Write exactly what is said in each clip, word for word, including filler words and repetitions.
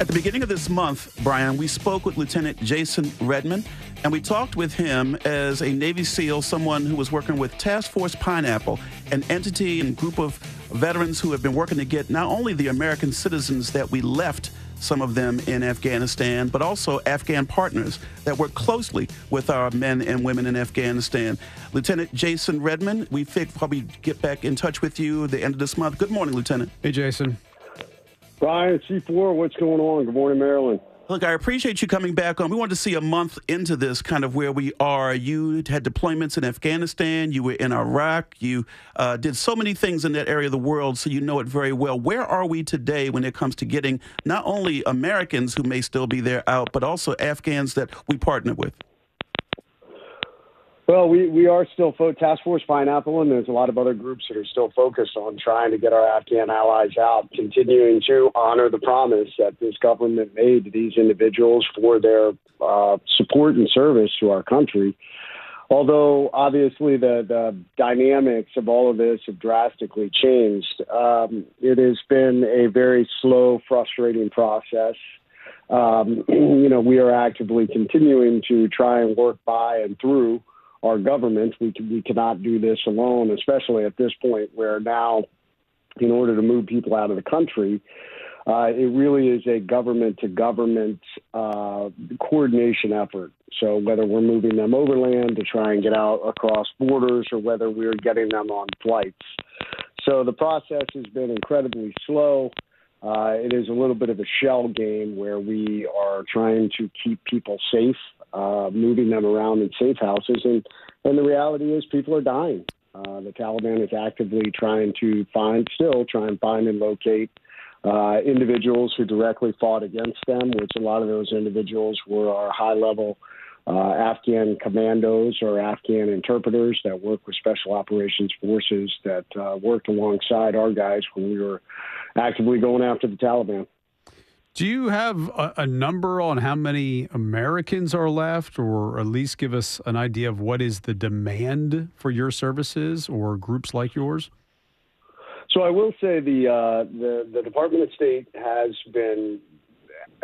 At the beginning of this month, Brian, we spoke with Lieutenant Jason Redman, and we talked with him as a Navy SEAL, someone who was working with Task Force Pineapple, an entity and group of veterans who have been working to get not only the American citizens that we left, some of them in Afghanistan, but also Afghan partners that work closely with our men and women in Afghanistan. Lieutenant Jason Redman, we think probably get back in touch with you at the end of this month. Good morning, Lieutenant. Hey, Jason. Brian, C four, what's going on? Good morning, Maryland. Look, I appreciate you coming back on. We wanted to see a month into this, kind of where we are. You had deployments in Afghanistan. You were in Iraq. You uh, did so many things in that area of the world, so you know it very well. Where are we today when it comes to getting not only Americans who may still be there out, but also Afghans that we partner with? Well, we, we are still fo- Task Force Pineapple, and there's a lot of other groups that are still focused on trying to get our Afghan allies out, continuing to honor the promise that this government made to these individuals for their uh, support and service to our country. Although, obviously, the, the dynamics of all of this have drastically changed. Um, it has been a very slow, frustrating process. Um, you know, we are actively continuing to try and work by and through our government. We can, we cannot do this alone, especially at this point where now, in order to move people out of the country, uh, it really is a government-to-government uh, coordination effort. So whether we're moving them overland to try and get out across borders or whether we're getting them on flights. So the process has been incredibly slow. Uh, it is a little bit of a shell game where we are trying to keep people safe, uh, moving them around in safe houses. And, and the reality is people are dying. Uh, the Taliban is actively trying to find, still try and find and locate uh, individuals who directly fought against them, which a lot of those individuals were our high-level uh, Afghan commandos or Afghan interpreters that work with special operations forces that uh, worked alongside our guys when we were actively going after the Taliban. Do you have a, a number on how many Americans are left, or at least give us an idea of what is the demand for your services or groups like yours? So I will say the uh, the, the Department of State has been,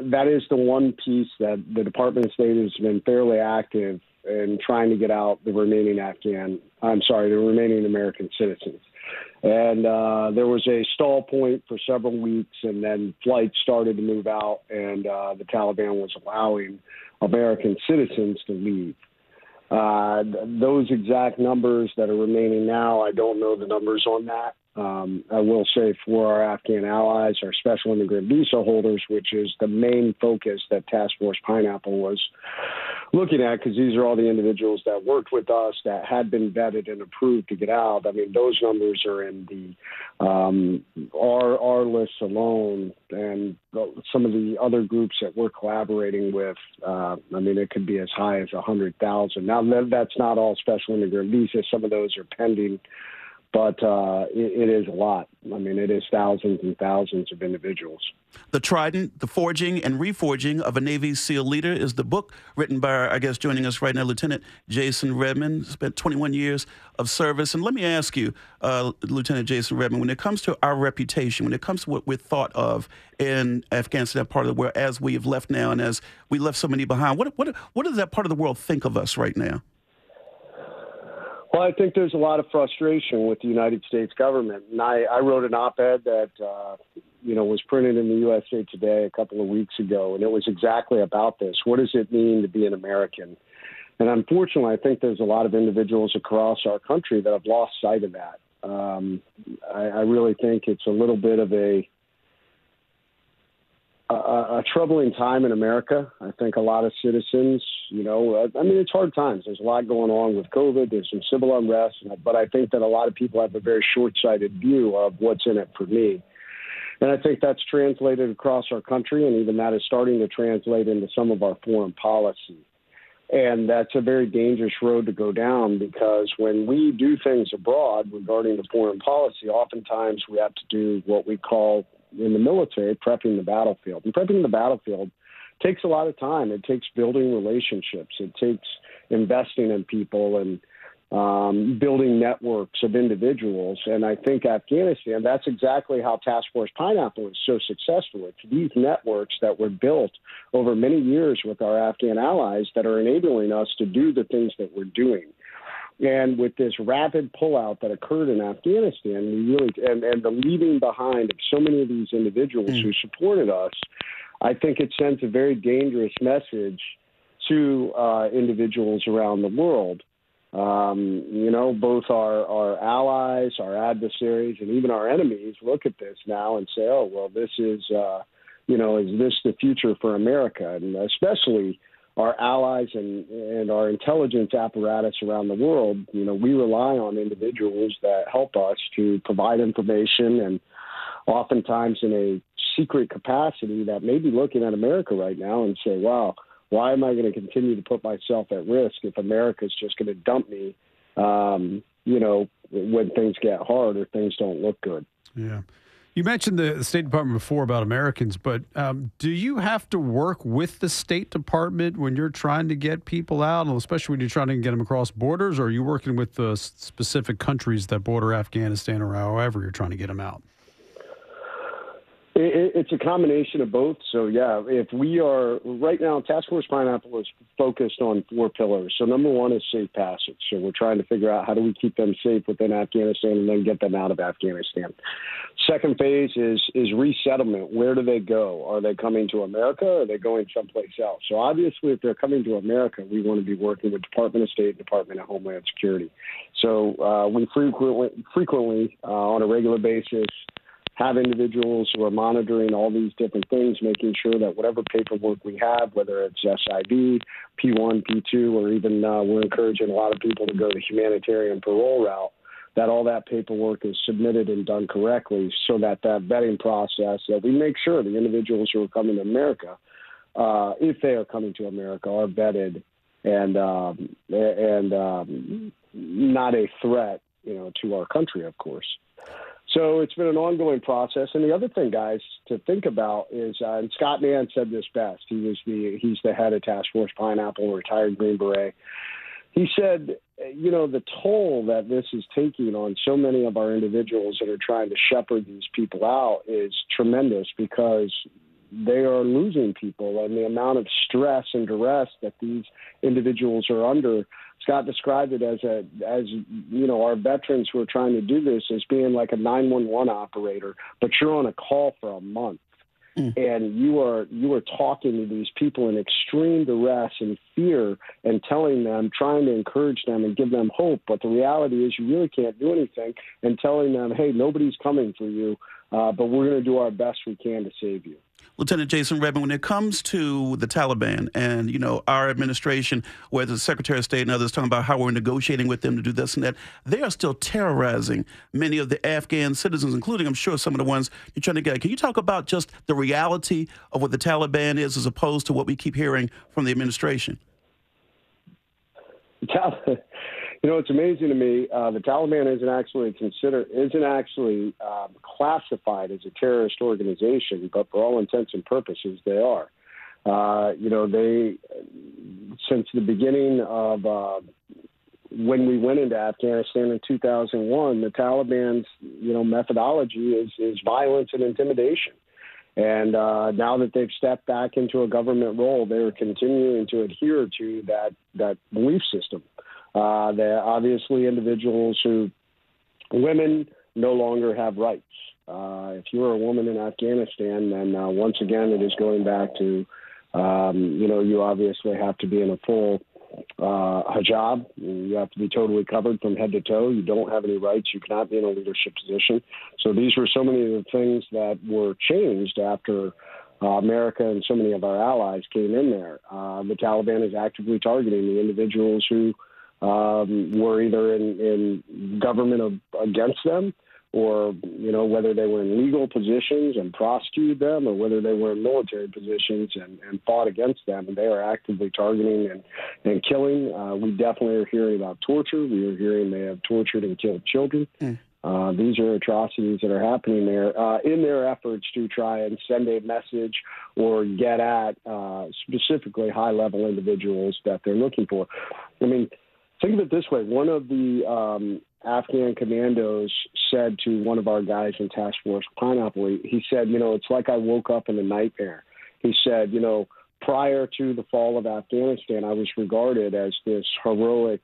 that is the one piece that the Department of State has been fairly active in trying to get out the remaining Afghan, I'm sorry, the remaining American citizens. And uh, there was a stall point for several weeks, and then flights started to move out, and uh, the Taliban was allowing American citizens to leave. Uh, th- those exact numbers that are remaining now, I don't know the numbers on that. Um, I will say for our Afghan allies, our special immigrant visa holders, which is the main focus that Task Force Pineapple was looking at, because these are all the individuals that worked with us that had been vetted and approved to get out. I mean, those numbers are in the um, our, our list alone, and some of the other groups that we're collaborating with, uh, I mean, it could be as high as one hundred thousand. Now, that's not all special immigrant visas. Some of those are pending. But uh, it, it is a lot. I mean, it is thousands and thousands of individuals. The Trident, the Forging and Reforging of a Navy SEAL Leader is the book written by, I guess, joining us right now, Lieutenant Jason Redman. Spent twenty-one years of service. And let me ask you, uh, Lieutenant Jason Redman, when it comes to our reputation, when it comes to what we're thought of in Afghanistan, that part of the world, as we have left now and as we left so many behind, what what what does that part of the world think of us right now? Well, I think there's a lot of frustration with the United States government. And I, I wrote an op-ed that, uh, you know, was printed in the U S A Today a couple of weeks ago, and it was exactly about this. What does it mean to be an American? And unfortunately, I think there's a lot of individuals across our country that have lost sight of that. Um, I, I really think it's a little bit of a, a, a troubling time in America. I think a lot of citizens, You know, I mean, it's hard times. There's a lot going on with COVID. There's some civil unrest. But I think that a lot of people have a very short-sighted view of what's in it for me. And I think that's translated across our country, and even that is starting to translate into some of our foreign policy. And that's a very dangerous road to go down, because when we do things abroad regarding the foreign policy, oftentimes we have to do what we call in the military prepping the battlefield. And prepping the battlefield takes a lot of time. It takes building relationships. It takes investing in people and um, building networks of individuals. And I think Afghanistan, that's exactly how Task Force Pineapple is so successful. It's these networks that were built over many years with our Afghan allies that are enabling us to do the things that we're doing. And with this rapid pullout that occurred in Afghanistan, we really and, and the leaving behind of so many of these individuals mm. who supported us, I think it sends a very dangerous message to uh, individuals around the world. Um, you know, both our, our allies, our adversaries, and even our enemies look at this now and say, oh, well, this is, uh, you know, is this the future for America? And especially our allies and, and our intelligence apparatus around the world, you know, we rely on individuals that help us to provide information, and oftentimes in a secret capacity that may be looking at America right now and say, wow, why am I going to continue to put myself at risk if America's just going to dump me, um, you know, when things get hard or things don't look good? Yeah. You mentioned the State Department before about Americans, but um, do you have to work with the State Department when you're trying to get people out, especially when you're trying to get them across borders, or are you working with the specific countries that border Afghanistan or however you're trying to get them out? It's a combination of both. So, yeah, if we are right now, Task Force Pineapple is focused on four pillars. So number one is safe passage. So we're trying to figure out how do we keep them safe within Afghanistan and then get them out of Afghanistan. Second phase is is resettlement. Where do they go? Are they coming to America or are they going someplace else? So obviously, if they're coming to America, we want to be working with Department of State, Department of Homeland Security. So uh, we frequently, frequently uh, on a regular basis, have individuals who are monitoring all these different things, making sure that whatever paperwork we have, whether it's S I V, P one, P two, or even uh, we're encouraging a lot of people to go the humanitarian parole route, that all that paperwork is submitted and done correctly so that that vetting process, that we make sure the individuals who are coming to America, uh, if they are coming to America, are vetted and, um, and um, not a threat, you know, to our country, of course. So it's been an ongoing process. And the other thing, guys, to think about is, uh, and Scott Mann said this best. He was the he's the head of Task Force Pineapple, retired Green Beret. He said, you know, the toll that this is taking on so many of our individuals that are trying to shepherd these people out is tremendous because they are losing people, and the amount of stress and duress that these individuals are under. Scott described it as a, as you know, our veterans who are trying to do this as being like a nine one one operator, but you're on a call for a month, mm. and you are you are talking to these people in extreme duress and fear, and telling them, trying to encourage them and give them hope, but the reality is you really can't do anything, and telling them, hey, nobody's coming for you, uh, but we're going to do our best we can to save you. Lieutenant Jason Redman, when it comes to the Taliban and, you know, our administration, whether the Secretary of State and others talking about how we're negotiating with them to do this and that, they are still terrorizing many of the Afghan citizens, including, I'm sure, some of the ones you're trying to get. Can you talk about just the reality of what the Taliban is as opposed to what we keep hearing from the administration? You know, it's amazing to me. Uh, the Taliban isn't actually considered, isn't actually um, classified as a terrorist organization, but for all intents and purposes, they are. Uh, you know, they since the beginning of uh, when we went into Afghanistan in two thousand one, the Taliban's you know methodology is is violence and intimidation. And uh, now that they've stepped back into a government role, they are continuing to adhere to that, that belief system. Uh, they're obviously individuals who, women no longer have rights. Uh, if you're a woman in Afghanistan, then uh, once again, it is going back to, um, you know, you obviously have to be in a full uh, hijab. You have to be totally covered from head to toe. You don't have any rights. You cannot be in a leadership position. So these were so many of the things that were changed after Uh, America and so many of our allies came in there. Uh, the Taliban is actively targeting the individuals who um, were either in, in government of, against them or, you know, whether they were in legal positions and prosecuted them or whether they were in military positions and, and fought against them. And they are actively targeting and, and killing. Uh, we definitely are hearing about torture. We are hearing they have tortured and killed children. Mm. Uh, these are atrocities that are happening there uh, in their efforts to try and send a message or get at uh, specifically high-level individuals that they're looking for. I mean, think of it this way. One of the um, Afghan commandos said to one of our guys in Task Force Pineapple, he said, you know, it's like I woke up in a nightmare. He said, you know, prior to the fall of Afghanistan, I was regarded as this heroic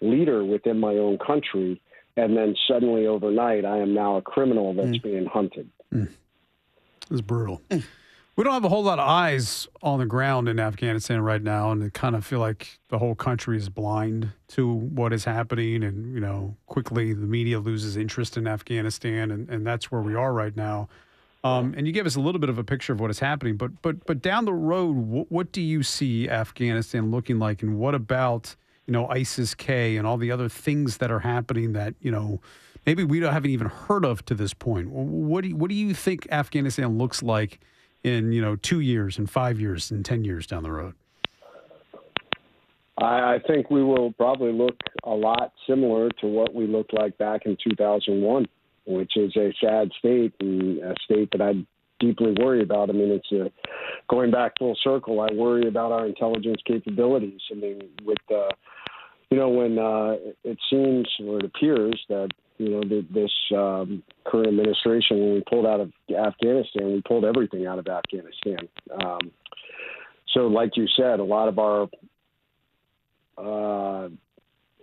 leader within my own country. And then suddenly overnight, I am now a criminal that's mm. being hunted. Mm. It's brutal. Mm. We don't have a whole lot of eyes on the ground in Afghanistan right now, and I kind of feel like the whole country is blind to what is happening. And, you know, quickly the media loses interest in Afghanistan, and, and that's where we are right now. Um, and you gave us a little bit of a picture of what is happening. But but but down the road, what, what do you see Afghanistan looking like? And what about, you know, ISIS-K and all the other things that are happening that, you know, maybe we haven't even heard of to this point? What do you, what do you think Afghanistan looks like in, you know, two years and five years and ten years down the road? I think we will probably look a lot similar to what we looked like back in two thousand one, which is a sad state, and a state that I deeply worry about. I mean, it's a, going back full circle, I worry about our intelligence capabilities. I mean, with, uh, you know, when uh, it seems or it appears that, you know, this um, current administration, when we pulled out of Afghanistan, we pulled everything out of Afghanistan. Um, so like you said, a lot of our uh,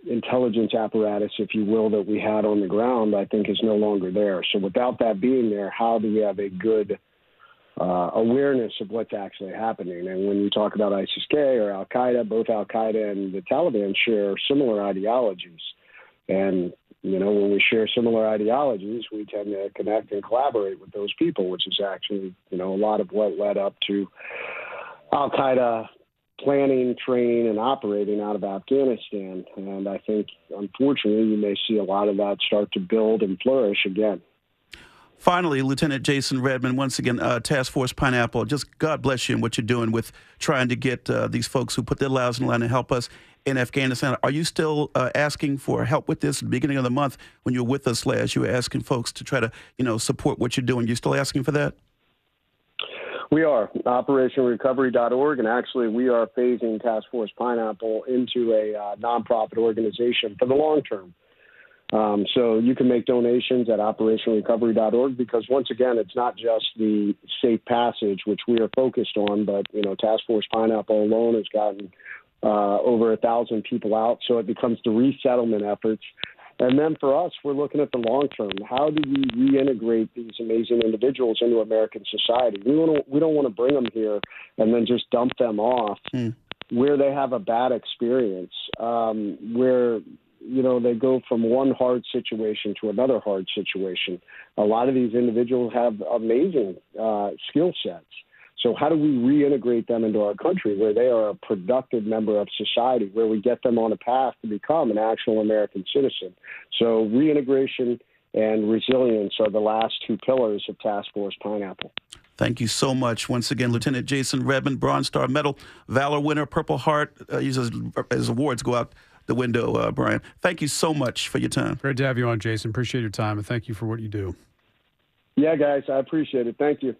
intelligence apparatus, if you will, that we had on the ground, I think is no longer there. So without that being there, how do we have a good uh, awareness of what's actually happening? And when you talk about ISIS-K or Al-Qaeda, both Al-Qaeda and the Taliban share similar ideologies. And, you know, when we share similar ideologies, we tend to connect and collaborate with those people, which is actually, you know, a lot of what led up to Al-Qaeda planning, training, and operating out of Afghanistan. And I think, unfortunately, you may see a lot of that start to build and flourish again. Finally, Lieutenant Jason Redman, once again, uh, Task Force Pineapple, just God bless you and what you're doing with trying to get uh, these folks who put their lives in line and help us in Afghanistan. Are you still uh, asking for help with this? At the beginning of the month when you were with us last, you were asking folks to try to, you know, support what you're doing. You're still asking for that? We are. Operation Recovery dot org, and actually we are phasing Task Force Pineapple into a uh, nonprofit organization for the long term. Um, so you can make donations at Operation Recovery dot org, because once again, it's not just the safe passage, which we are focused on, but, you know, Task Force Pineapple alone has gotten uh, over a thousand people out. So it becomes the resettlement efforts. And then for us, we're looking at the long term. How do we reintegrate these amazing individuals into American society? We want to, we don't want to bring them here and then just dump them off mm. where they have a bad experience, um, where, you know, they go from one hard situation to another hard situation. A lot of these individuals have amazing uh, skill sets. So how do we reintegrate them into our country where they are a productive member of society, where we get them on a path to become an actual American citizen? So reintegration and resilience are the last two pillars of Task Force Pineapple. Thank you so much. Once again, Lieutenant Jason Redman, Bronze Star Medal, Valor winner, Purple Heart. Uh, his, his awards go out the window, uh, Brian. Thank you so much for your time. Great to have you on, Jason. Appreciate your time, and thank you for what you do. Yeah, guys, I appreciate it. Thank you.